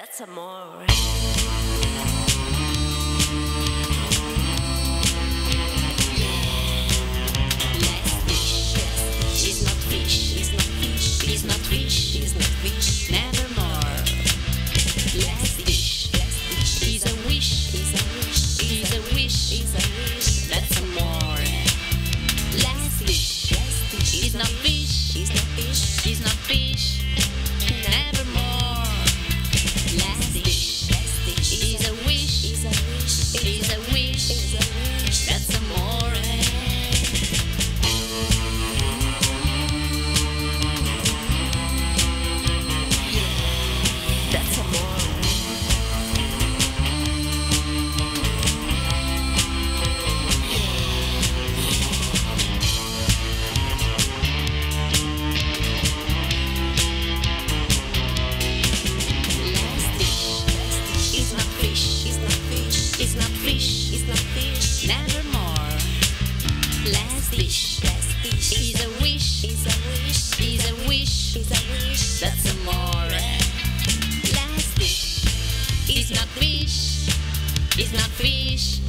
That's amor. It's not fish.